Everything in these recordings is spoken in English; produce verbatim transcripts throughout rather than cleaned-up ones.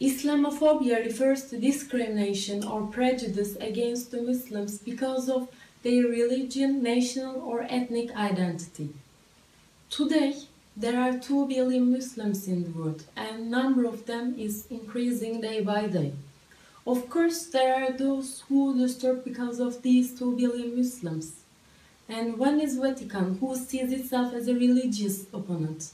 Islamophobia refers to discrimination or prejudice against the Muslims because of their religion, national or ethnic identity. Today, there are two billion Muslims in the world, and number of them is increasing day by day. Of course, there are those who disturb because of these two billion Muslims. And one is Vatican, who sees itself as a religious opponent.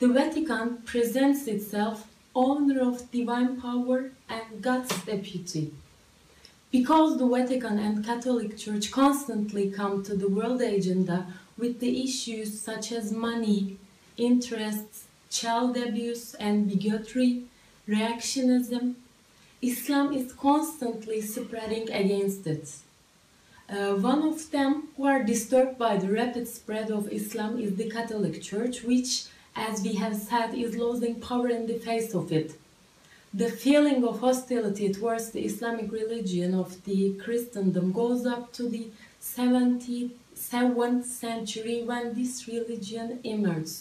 The Vatican presents itself owner of divine power and God's deputy. Because the Vatican and Catholic Church constantly come to the world agenda with the issues such as money, interests, child abuse and bigotry, reactionism, Islam is constantly spreading against it. Uh, one of them who are disturbed by the rapid spread of Islam is the Catholic Church, which, as we have said, is losing power in the face of it. The feeling of hostility towards the Islamic religion of the Christendom goes up to the seventh century when this religion emerged.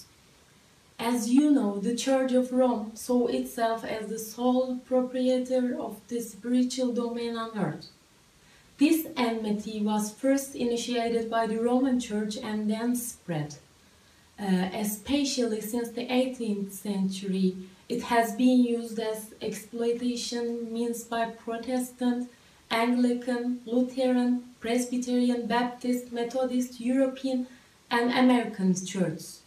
As you know, the Church of Rome saw itself as the sole proprietor of the spiritual domain on earth. This enmity was first initiated by the Roman Church and then spread. Uh, especially since the eighteenth century, it has been used as exploitation means by Protestant, Anglican, Lutheran, Presbyterian, Baptist, Methodist, European and American churches.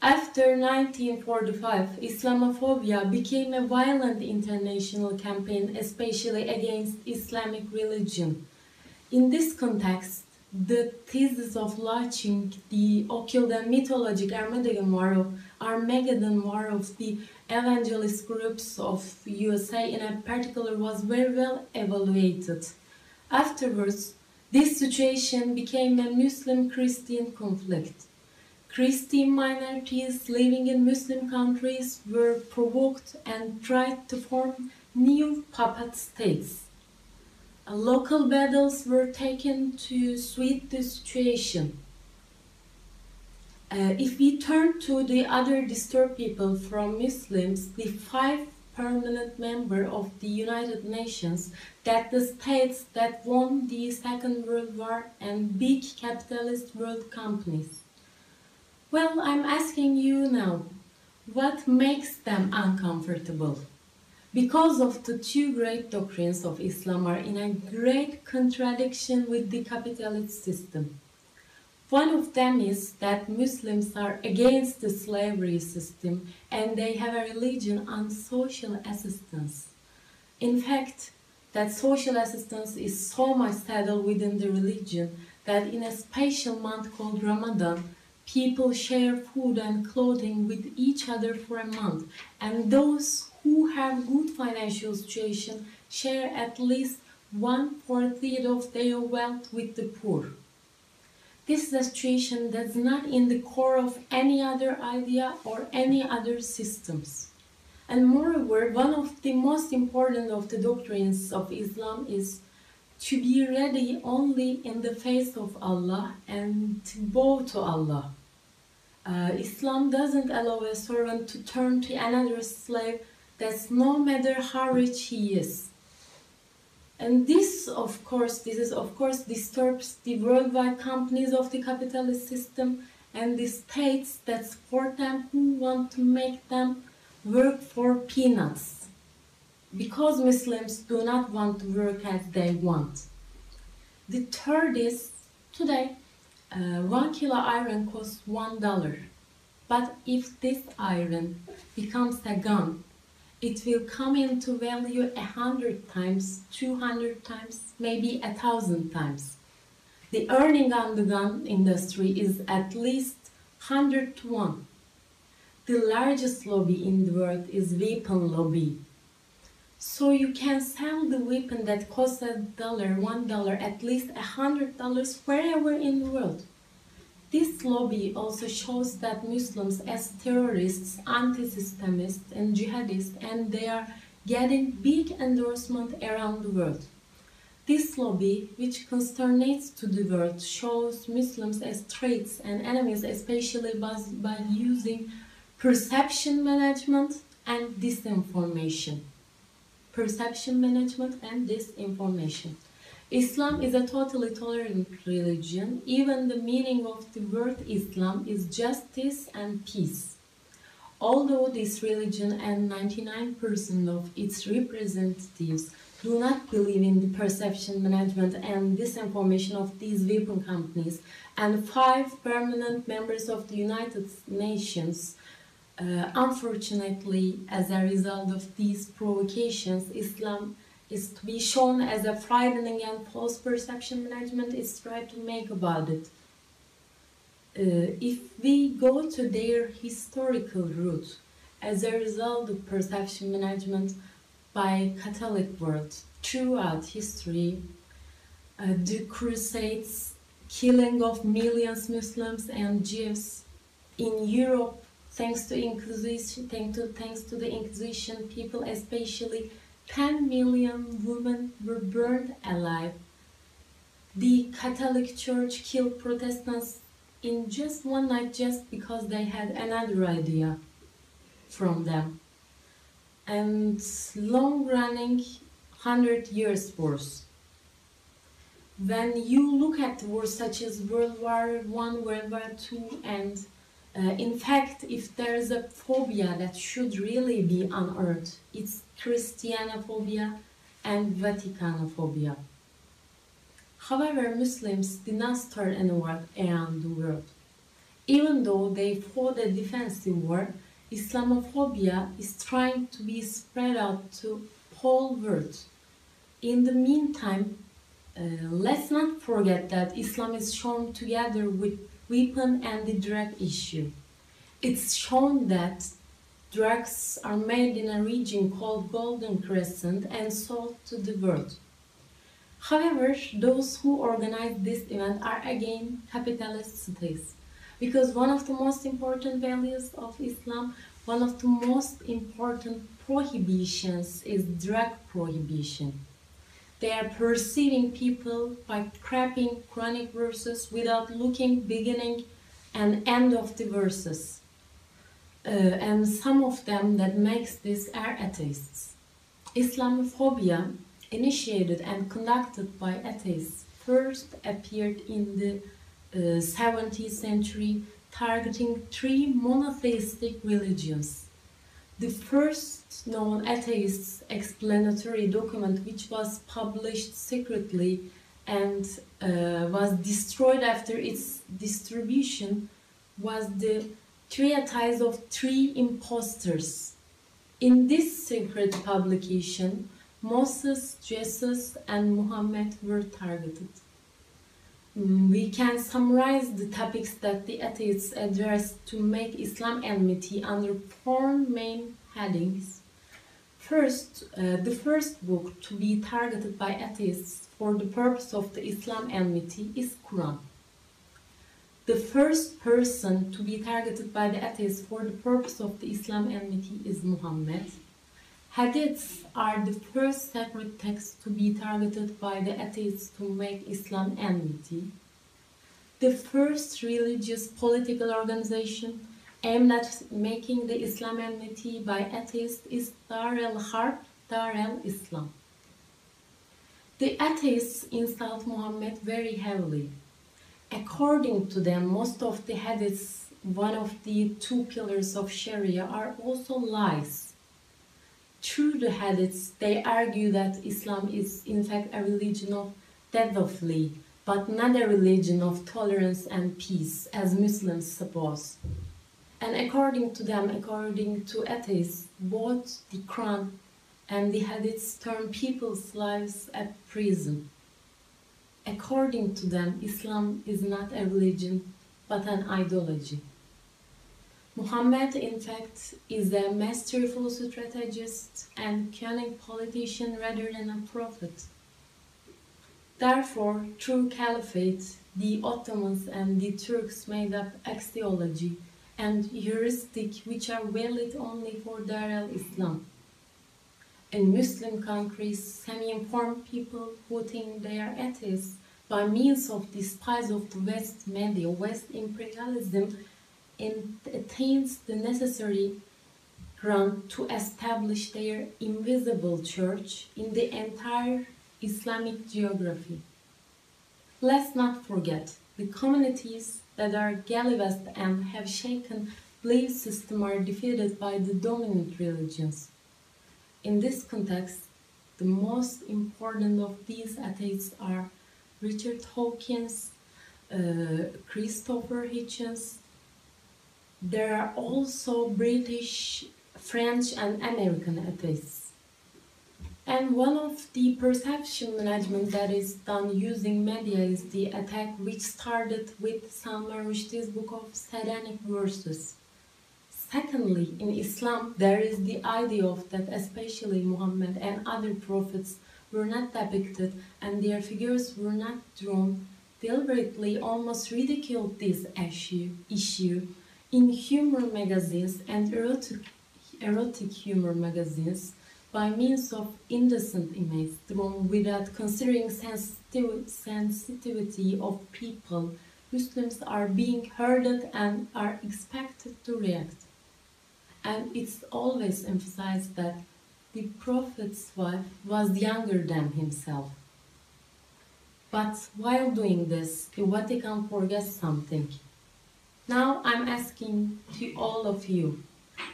After nineteen forty-five, Islamophobia became a violent international campaign, especially against Islamic religion. In this context, the thesis of launching the occult and mythologic Armageddon War of, Armageddon War of the evangelist groups of U S A in particular was very well evaluated. Afterwards, this situation became a Muslim-Christian conflict. Christian minorities living in Muslim countries were provoked and tried to form new puppet states. Local battles were taken to sweep the situation. Uh, if we turn to the other disturbed people from Muslims, the five permanent members of the United Nations, that the states that won the Second World War and big capitalist world companies. Well, I'm asking you now, what makes them uncomfortable? Because of the two great doctrines of Islam are in a great contradiction with the capitalist system. One of them is that Muslims are against the slavery system and they have a religion on social assistance. In fact, that social assistance is so much saddled within the religion that in a special month called Ramadan, people share food and clothing with each other for a month, and those who have good financial situation share at least one-fourth of their wealth with the poor. This situation that's not in the core of any other idea or any other systems. And moreover, one of the most important of the doctrines of Islam is to be ready only in the face of Allah and to bow to Allah. Uh, Islam doesn't allow a servant to turn to another slave, that's no matter how rich he is. And this, of course, this is, of course, disturbs the worldwide companies of the capitalist system and the states that support them who want to make them work for peanuts. Because Muslims do not want to work as they want. The third is, today, uh, one kilo iron costs one dollar. But if this iron becomes a gun, it will come into value a hundred times, two hundred times, maybe a thousand times. The earning on the gun industry is at least hundred to one. The largest lobby in the world is weapon lobby. So you can sell the weapon that costs a dollar, one dollar, at least a hundred dollars wherever in the world. This lobby also shows that Muslims as terrorists, anti-Systemists and jihadists, and they are getting big endorsement around the world. This lobby, which consternates to the world, shows Muslims as threats and enemies, especially by, by using perception management, and disinformation. Perception management and disinformation. Islam is a totally tolerant religion. Even the meaning of the word Islam is justice and peace. Although this religion and ninety-nine percent of its representatives do not believe in the perception management and disinformation of these weapon companies, and five permanent members of the United Nations, uh, unfortunately, as a result of these provocations, Islam is to be shown as a frightening and false perception management is tried to make about it. Uh, if we go to their historical root, as a result of perception management by Catholic world throughout history, uh, the Crusades, killing of millions Muslims and Jews in Europe, thanks to Inquisition, thanks to, thanks to the Inquisition, people, especially ten million women, were burned alive. The Catholic Church killed Protestants in just one night just because they had another idea from them. And long-running hundred years wars. When you look at wars such as World War One, World War Two, and uh, in fact, if there is a phobia that should really be unearthed, it's Christianophobia and Vaticanophobia. However, Muslims did not start anywhere around the world. Even though they fought a defensive war, Islamophobia is trying to be spread out to whole world. In the meantime, uh, let's not forget that Islam is shown together with weapon and the drug issue. It's shown that drugs are made in a region called Golden Crescent and sold to the world. However, those who organize this event are again capitalist states, because one of the most important values of Islam, one of the most important prohibitions is drug prohibition. They are perceiving people by crapping Quranic verses without looking beginning and end of the verses. Uh, and some of them that makes this are atheists. Islamophobia, initiated and conducted by atheists, first appeared in the uh, seventeenth century, targeting three monotheistic religions. The first known atheist explanatory document, which was published secretly and uh, was destroyed after its distribution, was the Treatise of Three Impostors. In this secret publication, Moses, Jesus, and Muhammad were targeted. We can summarize the topics that the atheists addressed to make Islam enmity under four main headings. First, uh, the first book to be targeted by atheists for the purpose of the Islam enmity is Quran. The first person to be targeted by the atheists for the purpose of the Islam enmity is Muhammad. Hadiths are the first sacred texts to be targeted by the atheists to make Islam enmity. The first religious political organization aimed at making the Islam enmity by atheists is Dar al-Harb, Dar al-Islam. The atheists insult Muhammad very heavily. According to them, most of the hadiths, one of the two pillars of Sharia, are also lies. Through the hadiths, they argue that Islam is in fact a religion of deathly, but not a religion of tolerance and peace, as Muslims suppose. And according to them, according to atheists, both the Quran and the hadiths turn people's lives at prison. According to them, Islam is not a religion, but an ideology. Muhammad, in fact, is a masterful strategist and cunning politician rather than a prophet. Therefore, through caliphate, the Ottomans and the Turks made up axiology and heuristic which are valid only for Dar al-Islam. In Muslim countries, semi-informed people who think they are atheists by means of the spies of the West media, West imperialism, and attains the necessary run to establish their invisible church in the entire Islamic geography. Let's not forget the communities that are galvanized and have shaken belief system are defeated by the dominant religions. In this context, the most important of these atheists are Richard Dawkins, uh, Christopher Hitchens. There are also British, French and American atheists. And one of the perception management that is done using media is the attack which started with Salman Rushdie's book of Satanic Verses. Secondly, in Islam, there is the idea of that especially Muhammad and other prophets were not depicted and their figures were not drawn, deliberately almost ridiculed this issue, issue in humor magazines and erotic, erotic humor magazines by means of indecent images drawn without considering sensitiv sensitivity of people. Muslims are being herded and are expected to react. And it's always emphasized that the Prophet's wife was younger than himself. But while doing this, the Vatican forgets something. Now I'm asking to all of you.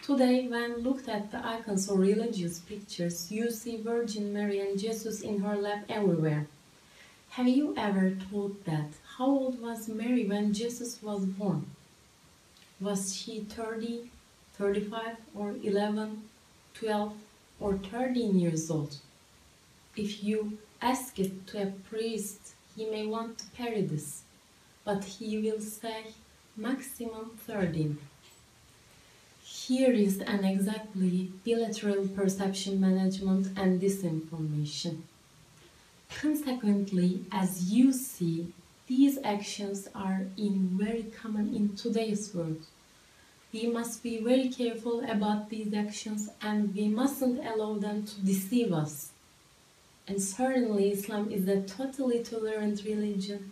Today, when looked at the icons or religious pictures, you see Virgin Mary and Jesus in her lap everywhere. Have you ever thought that? How old was Mary when Jesus was born? Was she thirty? thirty-five or eleven, twelve or thirteen years old. If you ask it to a priest, he may want to parry this, but he will say maximum thirteen. Here is an exactly bilateral perception management and disinformation. Consequently, as you see, these actions are in very common in today's world. We must be very careful about these actions and we mustn't allow them to deceive us. And certainly Islam is a totally tolerant religion.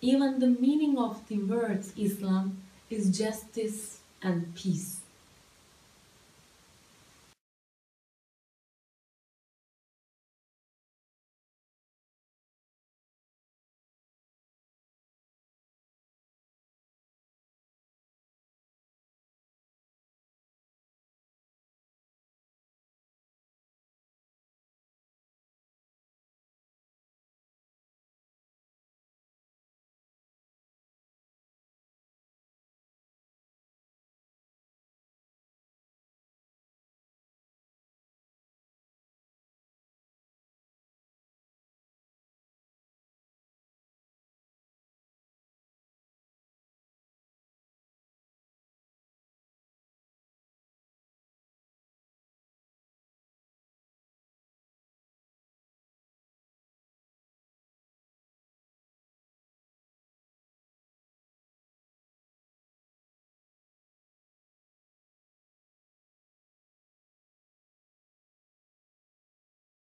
Even the meaning of the word Islam is justice and peace.